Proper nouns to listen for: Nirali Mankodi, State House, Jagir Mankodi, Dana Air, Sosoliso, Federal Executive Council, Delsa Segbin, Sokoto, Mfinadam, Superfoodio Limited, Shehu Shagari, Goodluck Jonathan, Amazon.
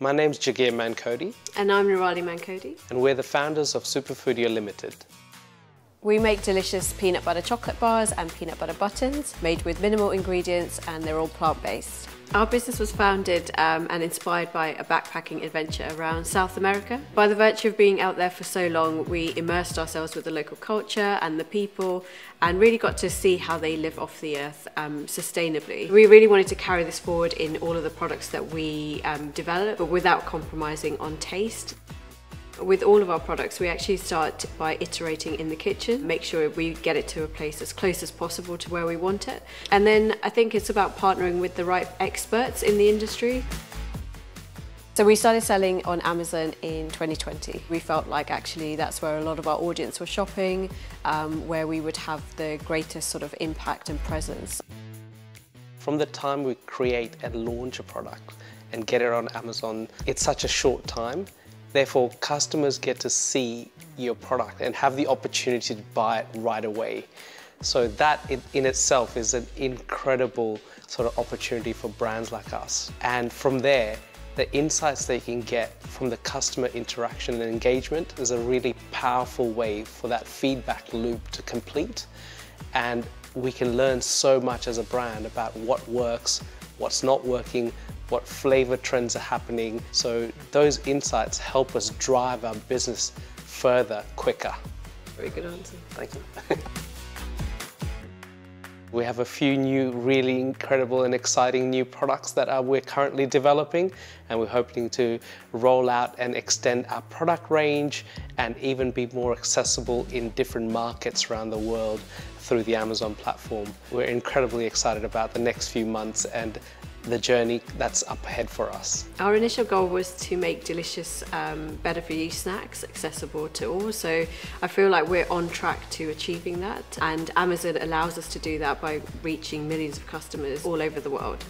My name's Jagir Mankodi. And I'm Nirali Mankodi. And we're the founders of Superfoodio Limited. We make delicious peanut butter chocolate bars and peanut butter buttons, made with minimal ingredients, and they're all plant-based. Our business was founded and inspired by a backpacking adventure around South America. By the virtue of being out there for so long, we immersed ourselves with the local culture and the people, and really got to see how they live off the earth sustainably. We really wanted to carry this forward in all of the products that we develop, but without compromising on taste. With all of our products, we actually start by iterating in the kitchen, make sure we get it to a place as close as possible to where we want it. And then I think it's about partnering with the right experts in the industry. So we started selling on Amazon in 2020. We felt like actually that's where a lot of our audience were shopping, where we would have the greatest sort of impact and presence. From the time we create and launch a product and get it on Amazon, it's such a short time. Therefore, customers get to see your product and have the opportunity to buy it right away. So that in itself is an incredible sort of opportunity for brands like us. And from there, the insights they can get from the customer interaction and engagement is a really powerful way for that feedback loop to complete. And we can learn so much as a brand about what works, what's not working, what flavor trends are happening. So those insights help us drive our business further, quicker. Very good answer. Thank you. We have a few new, really incredible and exciting new products that we're currently developing, and we're hoping to roll out and extend our product range and even be more accessible in different markets around the world through the Amazon platform. We're incredibly excited about the next few months and the journey that's up ahead for us. Our initial goal was to make delicious, better for you snacks accessible to all, so I feel like we're on track to achieving that, and Amazon allows us to do that by reaching millions of customers all over the world.